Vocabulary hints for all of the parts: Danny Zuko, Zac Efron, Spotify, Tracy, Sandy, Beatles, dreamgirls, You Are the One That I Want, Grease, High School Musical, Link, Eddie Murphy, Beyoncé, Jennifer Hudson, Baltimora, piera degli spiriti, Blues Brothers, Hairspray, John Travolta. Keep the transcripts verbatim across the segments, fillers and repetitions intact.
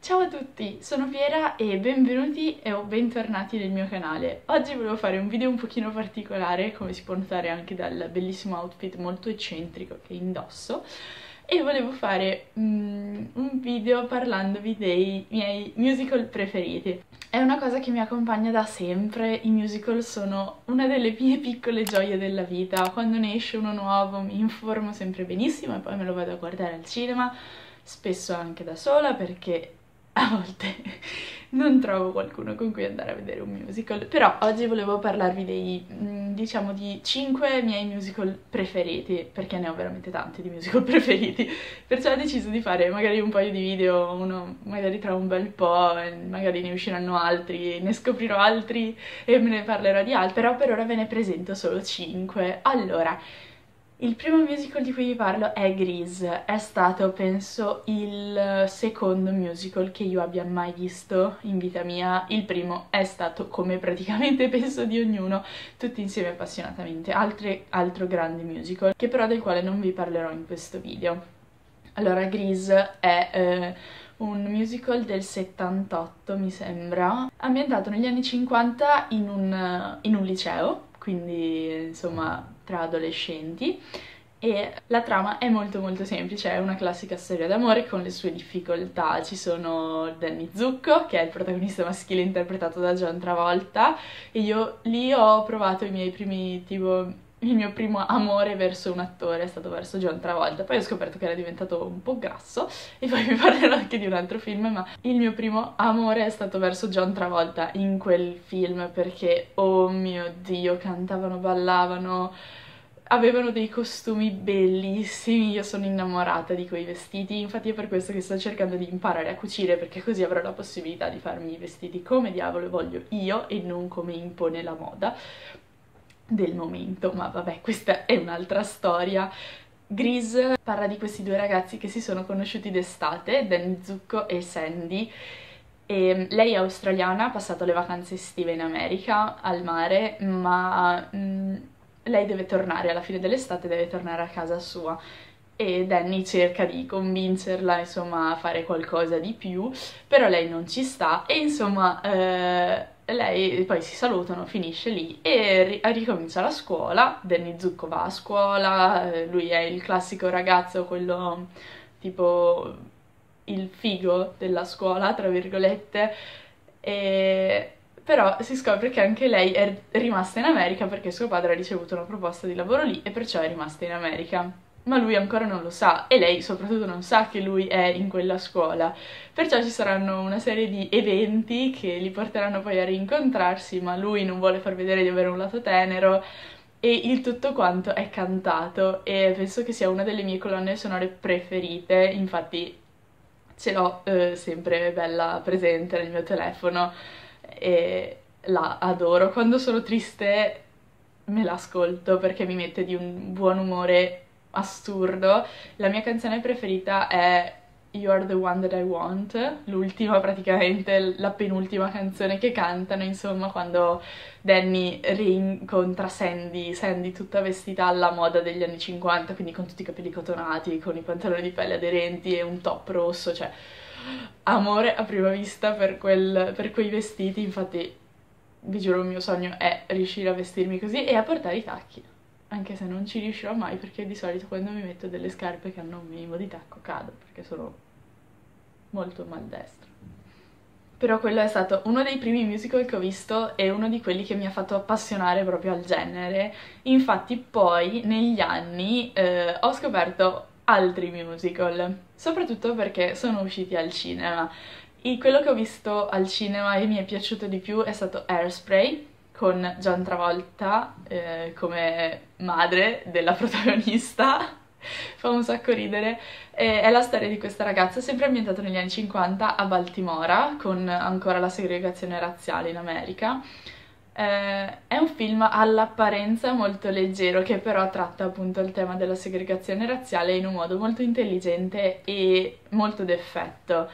Ciao a tutti, sono Piera e benvenuti e o bentornati nel mio canale. Oggi volevo fare un video un pochino particolare, come si può notare anche dal bellissimo outfit molto eccentrico che indosso, e volevo fare um, un video parlandovi dei miei musical preferiti. È una cosa che mi accompagna da sempre, i musical sono una delle mie piccole gioie della vita. Quando ne esce uno nuovo mi informo sempre benissimo e poi me lo vado a guardare al cinema, spesso anche da sola perché a volte non trovo qualcuno con cui andare a vedere un musical. Però oggi volevo parlarvi dei, diciamo, di cinque miei musical preferiti, perché ne ho veramente tanti di musical preferiti, perciò ho deciso di fare magari un paio di video, uno magari tra un bel po', magari ne usciranno altri, ne scoprirò altri e me ne parlerò di altri, però per ora ve ne presento solo cinque. Allora, il primo musical di cui vi parlo è Grease. È stato, penso, il secondo musical che io abbia mai visto in vita mia. Il primo è stato, come praticamente penso di ognuno, Tutti insieme appassionatamente, altre, altro grande musical, che però del quale non vi parlerò in questo video. Allora, Grease è eh, un musical del settantotto, mi sembra, ambientato negli anni cinquanta in un, in un liceo, quindi insomma tra adolescenti, e la trama è molto molto semplice, è una classica storia d'amore con le sue difficoltà. Ci sono Danny Zuko, che è il protagonista maschile interpretato da John Travolta, e io lì ho provato i miei primi, tipo... il mio primo amore verso un attore è stato verso John Travolta, poi ho scoperto che era diventato un po' grasso e poi vi parlerò anche di un altro film, ma il mio primo amore è stato verso John Travolta in quel film, perché oh mio Dio, cantavano, ballavano, avevano dei costumi bellissimi, io sono innamorata di quei vestiti. Infatti è per questo che sto cercando di imparare a cucire, perché così avrò la possibilità di farmi i vestiti come diavolo voglio io e non come impone la moda del momento, ma vabbè, questa è un'altra storia. Grease parla di questi due ragazzi che si sono conosciuti d'estate, Danny Zuko e Sandy, e lei è australiana, ha passato le vacanze estive in America al mare, ma mh, lei deve tornare alla fine dell'estate, deve tornare a casa sua, e Danny cerca di convincerla, insomma, a fare qualcosa di più, però lei non ci sta e insomma... Eh, lei poi si salutano, finisce lì e ri ricomincia la scuola. Danny Zuko va a scuola, lui è il classico ragazzo, quello tipo il figo della scuola, tra virgolette, e... però si scopre che anche lei è rimasta in America perché suo padre ha ricevuto una proposta di lavoro lì e perciò è rimasta in America. Ma lui ancora non lo sa, e lei soprattutto non sa che lui è in quella scuola, perciò ci saranno una serie di eventi che li porteranno poi a rincontrarsi, ma lui non vuole far vedere di avere un lato tenero, e il tutto quanto è cantato, e penso che sia una delle mie colonne sonore preferite. Infatti ce l'ho eh, sempre bella presente nel mio telefono e la adoro. Quando sono triste me l'ascolto perché mi mette di un buon umore assurdo. La mia canzone preferita è You Are the One That I Want, l'ultima, praticamente la penultima canzone che cantano, insomma, quando Danny rincontra Sandy, Sandy tutta vestita alla moda degli anni cinquanta, quindi con tutti i capelli cotonati, con i pantaloni di pelle aderenti e un top rosso, cioè amore a prima vista per, quel, per quei vestiti. Infatti vi giuro, il mio sogno è riuscire a vestirmi così e a portare i tacchi, anche se non ci riuscirò mai perché di solito quando mi metto delle scarpe che hanno un minimo di tacco cado, perché sono molto maldestra. Però quello è stato uno dei primi musical che ho visto e uno di quelli che mi ha fatto appassionare proprio al genere. Infatti poi negli anni eh, ho scoperto altri musical, soprattutto perché sono usciti al cinema. E quello che ho visto al cinema e mi è piaciuto di più è stato Hairspray, con John Travolta eh, come madre della protagonista. Fa un sacco ridere. E è la storia di questa ragazza, sempre ambientata negli anni cinquanta a Baltimora, con ancora la segregazione razziale in America. Eh, è un film all'apparenza molto leggero, che però tratta appunto il tema della segregazione razziale in un modo molto intelligente e molto d'effetto.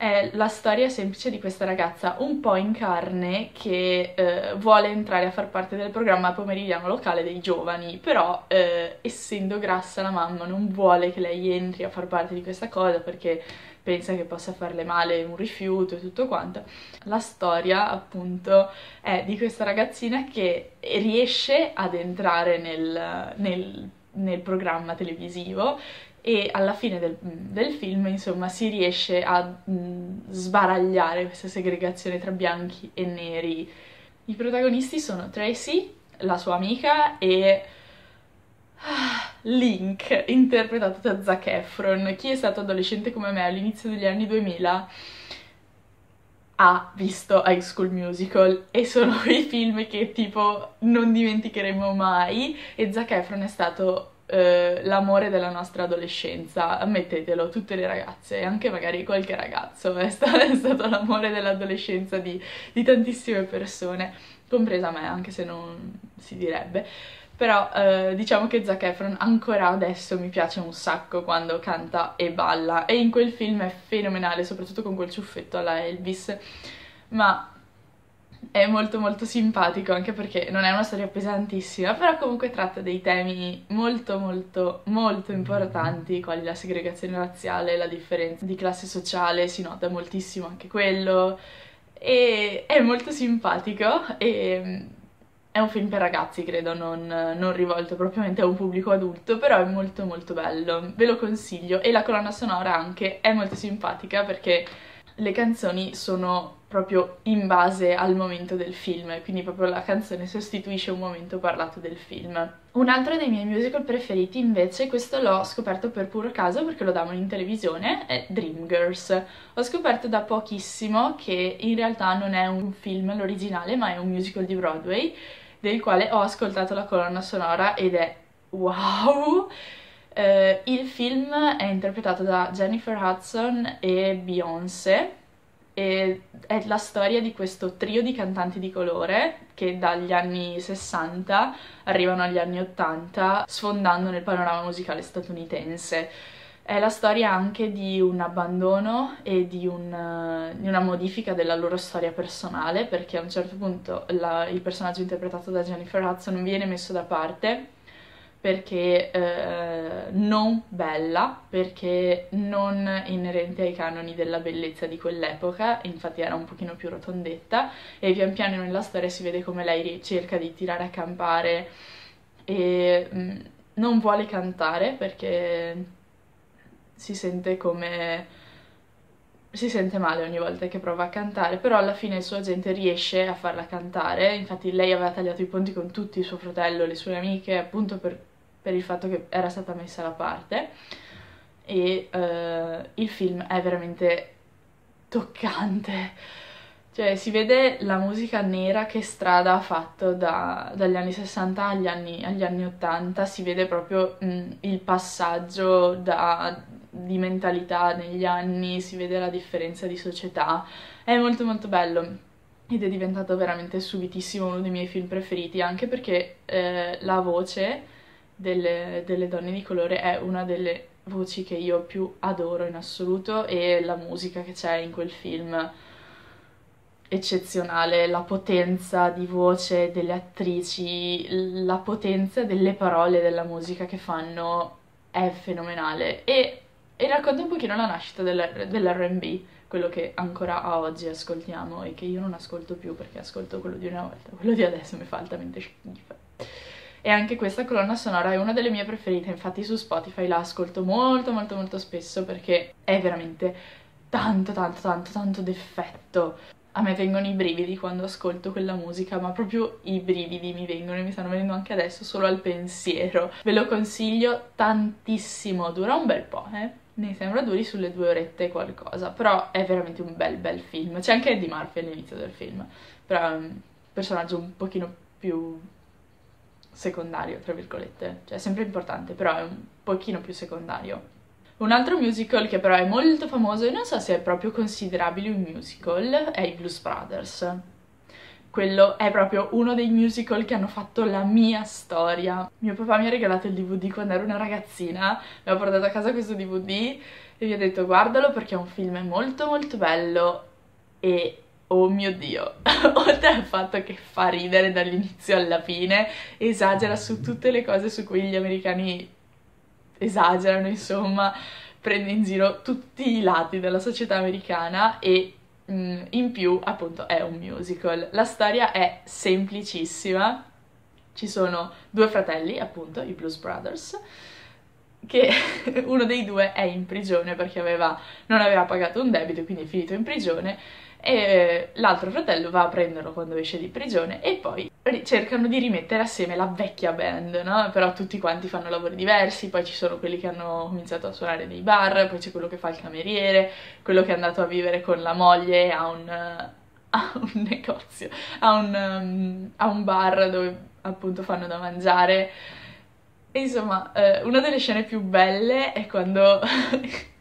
è la storia semplice di questa ragazza un po' in carne che eh, vuole entrare a far parte del programma pomeridiano locale dei giovani, però eh, essendo grassa la mamma non vuole che lei entri a far parte di questa cosa perché pensa che possa farle male un rifiuto e tutto quanto. La storia appunto è di questa ragazzina che riesce ad entrare nel, nel, nel programma televisivo e alla fine del, del film, insomma, si riesce a mh, sbaragliare questa segregazione tra bianchi e neri. I protagonisti sono Tracy, la sua amica, e ah, Link, interpretato da Zac Efron. Chi è stato adolescente come me all'inizio degli anni duemila ha visto High School Musical, e sono quei film che tipo non dimenticheremo mai, e Zac Efron è stato l'amore della nostra adolescenza, ammettetelo, tutte le ragazze, anche magari qualche ragazzo, è stato l'amore dell'adolescenza di, di tantissime persone, compresa me, anche se non si direbbe. Però eh, diciamo che Zac Efron ancora adesso mi piace un sacco quando canta e balla, e in quel film è fenomenale, soprattutto con quel ciuffetto alla Elvis, ma è molto molto simpatico, anche perché non è una storia pesantissima, però comunque tratta dei temi molto molto molto importanti, quali la segregazione razziale, la differenza di classe sociale, si nota moltissimo anche quello, e è molto simpatico, e è un film per ragazzi, credo, non, non rivolto propriamente a un pubblico adulto, però è molto molto bello, ve lo consiglio. E la colonna sonora anche è molto simpatica, perché le canzoni sono proprio in base al momento del film, quindi proprio la canzone sostituisce un momento parlato del film. Un altro dei miei musical preferiti invece, questo l'ho scoperto per puro caso perché lo davano in televisione, è Dreamgirls. Ho scoperto da pochissimo che in realtà non è un film l'originale, ma è un musical di Broadway, del quale ho ascoltato la colonna sonora ed è wow! Uh, il film è interpretato da Jennifer Hudson e Beyoncé, e è la storia di questo trio di cantanti di colore che dagli anni sessanta arrivano agli anni ottanta, sfondando nel panorama musicale statunitense. È la storia anche di un abbandono e di, un, di una modifica della loro storia personale, perché a un certo punto la, il personaggio interpretato da Jennifer Hudson viene messo da parte perché eh, non bella, perché non inerente ai canoni della bellezza di quell'epoca, infatti era un pochino più rotondetta, e pian piano nella storia si vede come lei cerca di tirare a campare e mh, non vuole cantare perché si sente come... si sente male ogni volta che prova a cantare, però alla fine il suo agente riesce a farla cantare. Infatti lei aveva tagliato i ponti con tutti, suo fratello, le sue amiche, appunto per, per il fatto che era stata messa da parte, e eh, il film è veramente toccante, cioè si vede la musica nera che strada ha fatto da, dagli anni sessanta agli anni, agli anni ottanta, si vede proprio mh, il passaggio da... di mentalità negli anni, si vede la differenza di società, è molto molto bello, ed è diventato veramente subitissimo uno dei miei film preferiti, anche perché eh, la voce delle, delle donne di colore è una delle voci che io più adoro in assoluto, e la musica che c'è in quel film eccezionale, la potenza di voce delle attrici, la potenza delle parole, della musica che fanno è fenomenale, e E racconta un pochino la nascita dell'R and B, quello che ancora a oggi ascoltiamo e che io non ascolto più perché ascolto quello di una volta, quello di adesso mi fa altamente schifo. E anche questa colonna sonora è una delle mie preferite, infatti su Spotify la ascolto molto molto molto spesso perché è veramente tanto tanto tanto tanto d'effetto. A me vengono i brividi quando ascolto quella musica, ma proprio i brividi mi vengono e mi stanno venendo anche adesso solo al pensiero. Ve lo consiglio tantissimo, dura un bel po', eh? Ne sembra duri sulle due orette e qualcosa, però è veramente un bel bel film. C'è anche Eddie Murphy all'inizio del film, però è un personaggio un pochino più secondario, tra virgolette. Cioè è sempre importante, però è un pochino più secondario. Un altro musical che però è molto famoso e non so se è proprio considerabile un musical è i Blues Brothers. quello è proprio uno dei musical che hanno fatto la mia storia. Mio papà mi ha regalato il D V D quando ero una ragazzina, mi ha portato a casa questo D V D e mi ha detto guardalo perché è un film molto molto bello e... oh mio Dio, oltre al fatto che fa ridere dall'inizio alla fine, esagera su tutte le cose su cui gli americani esagerano, insomma, prende in giro tutti i lati della società americana e mh, in più appunto è un musical. La storia è semplicissima, ci sono due fratelli, appunto, i Blues Brothers, che uno dei due è in prigione perché aveva, non aveva pagato un debito, quindi è finito in prigione, e l'altro fratello va a prenderlo quando esce di prigione e poi cercano di rimettere assieme la vecchia band, no? Però tutti quanti fanno lavori diversi, poi ci sono quelli che hanno cominciato a suonare nei bar, poi c'è quello che fa il cameriere, quello che è andato a vivere con la moglie a un, a un negozio, a un, a un bar dove appunto fanno da mangiare. E insomma, una delle scene più belle è quando...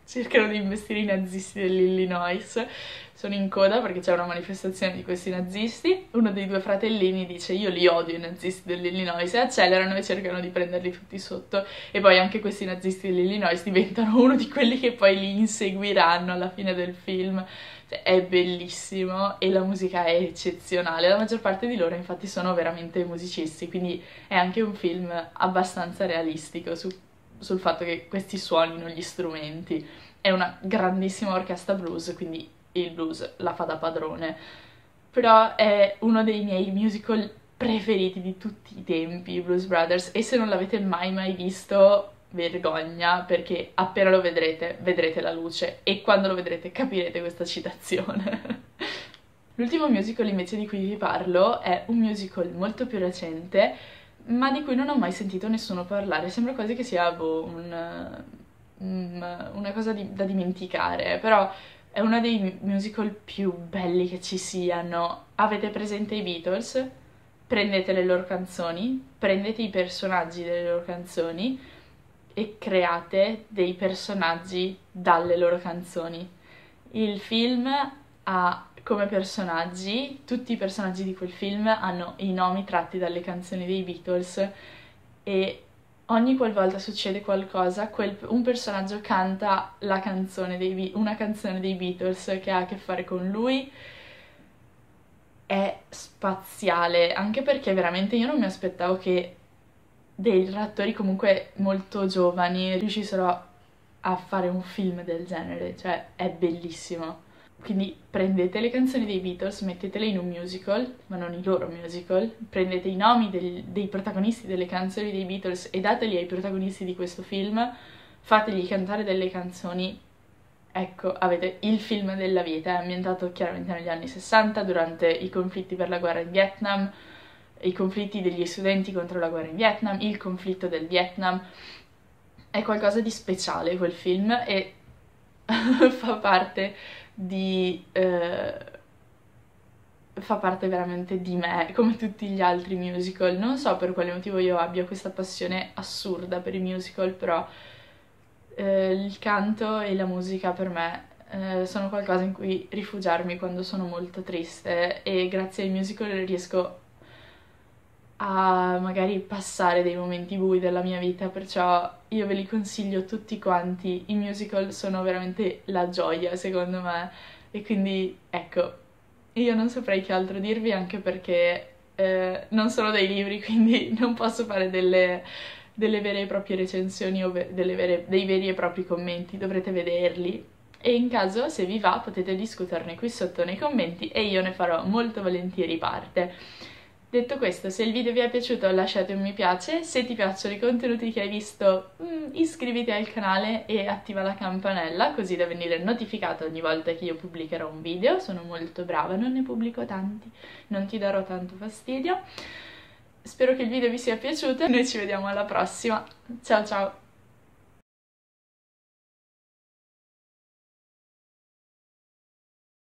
cercano di investire i nazisti dell'Illinois, sono in coda perché c'è una manifestazione di questi nazisti, uno dei due fratellini dice io li odio i nazisti dell'Illinois e accelerano e cercano di prenderli tutti sotto e poi anche questi nazisti dell'Illinois diventano uno di quelli che poi li inseguiranno alla fine del film, cioè, è bellissimo e la musica è eccezionale, la maggior parte di loro infatti sono veramente musicisti, quindi è anche un film abbastanza realistico su sul fatto che questi suonino gli strumenti. È una grandissima orchestra blues, quindi il blues la fa da padrone, però è uno dei miei musical preferiti di tutti i tempi, Blues Brothers, e se non l'avete mai mai visto, vergogna, perché appena lo vedrete, vedrete la luce, e quando lo vedrete capirete questa citazione. L'ultimo musical invece di cui vi parlo è un musical molto più recente, ma di cui non ho mai sentito nessuno parlare, sembra quasi che sia boh, un, un, una cosa di, da dimenticare, però è uno dei musical più belli che ci siano. Avete presente i Beatles? Prendete le loro canzoni, prendete i personaggi delle loro canzoni e create dei personaggi dalle loro canzoni. Il film ha... come personaggi, tutti i personaggi di quel film hanno i nomi tratti dalle canzoni dei Beatles e ogni qualvolta succede qualcosa, quel, un personaggio canta la canzone dei, una canzone dei Beatles che ha a che fare con lui. È spaziale, anche perché veramente io non mi aspettavo che dei attori comunque molto giovani riuscissero a fare un film del genere, cioè è bellissimo. Quindi prendete le canzoni dei Beatles, mettetele in un musical, ma non il loro musical, prendete i nomi del, dei protagonisti delle canzoni dei Beatles e dateli ai protagonisti di questo film, fategli cantare delle canzoni, ecco, avete il film della vita. È ambientato chiaramente negli anni sessanta, durante i conflitti per la guerra in Vietnam, i conflitti degli studenti contro la guerra in Vietnam, il conflitto del Vietnam, è qualcosa di speciale quel film e fa parte... Di, eh, fa parte veramente di me, come tutti gli altri musical. Non so per quale motivo io abbia questa passione assurda per i musical, però eh, il canto e la musica per me eh, sono qualcosa in cui rifugiarmi quando sono molto triste e grazie ai musical riesco a magari passare dei momenti bui della mia vita, perciò io ve li consiglio tutti quanti, i musical sono veramente la gioia secondo me e quindi ecco, io non saprei che altro dirvi anche perché eh, non sono dei libri quindi non posso fare delle, delle vere e proprie recensioni o ve delle vere, dei veri e propri commenti, dovrete vederli e in caso se vi va potete discuterne qui sotto nei commenti e io ne farò molto volentieri parte. Detto questo, se il video vi è piaciuto lasciate un mi piace, se ti piacciono i contenuti che hai visto iscriviti al canale e attiva la campanella così da venire notificato ogni volta che io pubblicherò un video, sono molto brava, non ne pubblico tanti, non ti darò tanto fastidio. Spero che il video vi sia piaciuto e noi ci vediamo alla prossima, ciao ciao!